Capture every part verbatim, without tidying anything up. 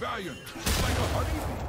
valiant, like a honeybee.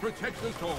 Protect us all.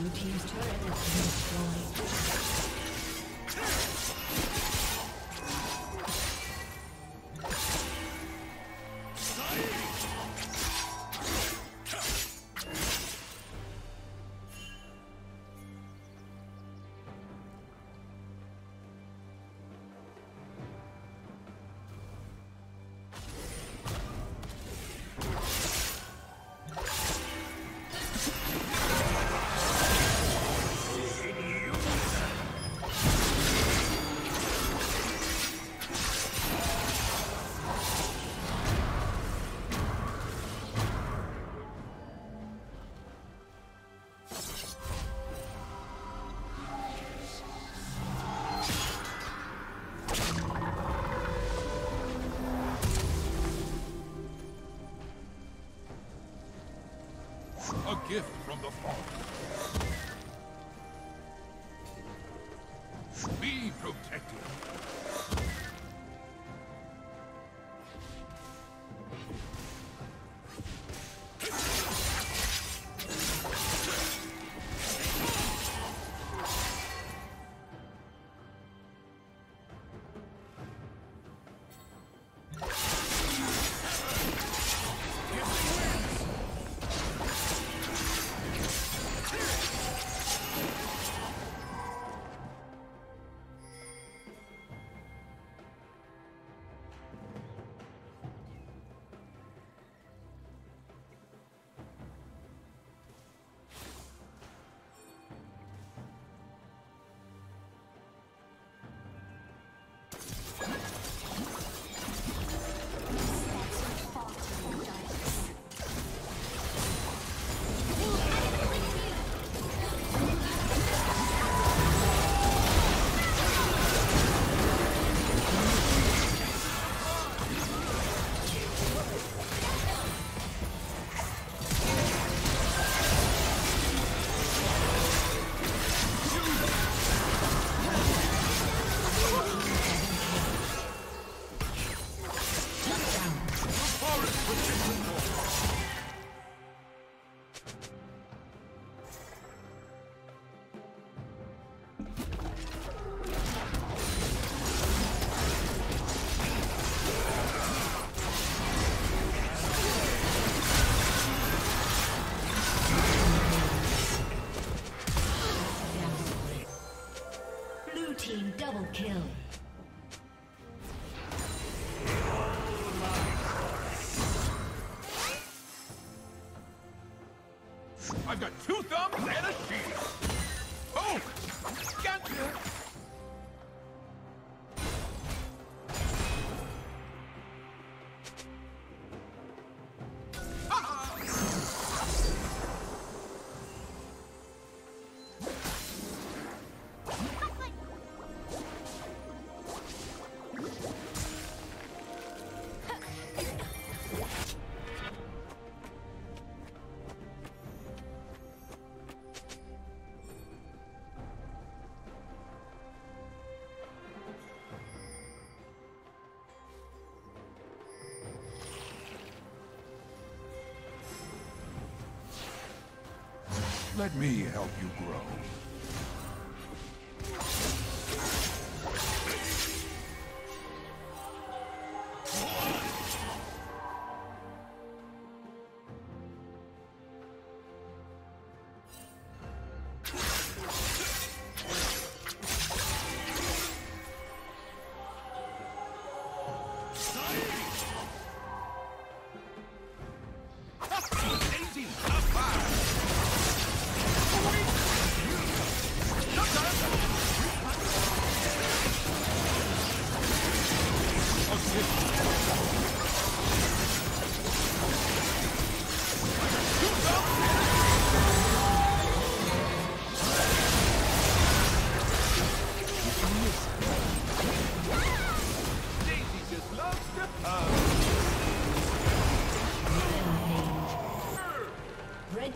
Blue team's turret has been destroyed. A gift from the Father. Be protected. I've got two thumbs and a shield. Oh! Gotcha! Let me help you grow.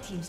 Team's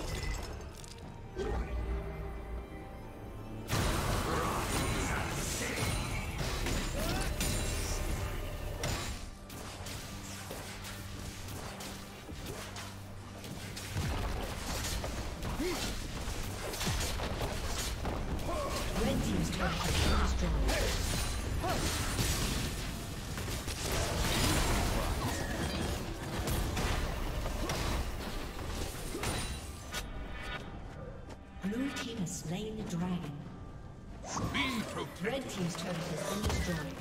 team's turret destroyed. Slain the dragon. Be protected. Red team's turret has been destroyed.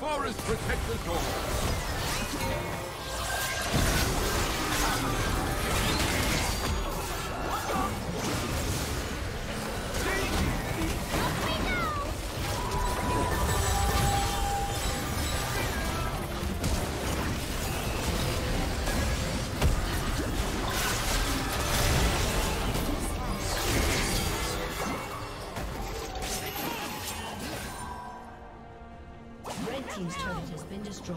Forest protect the door. Team's turret has been destroyed.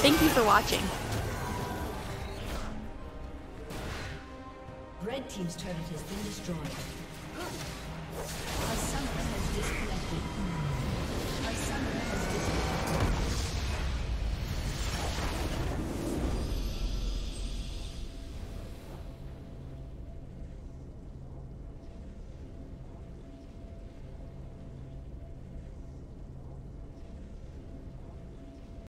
Thank you for watching. Red team's turret has been destroyed. A summoner has disconnected.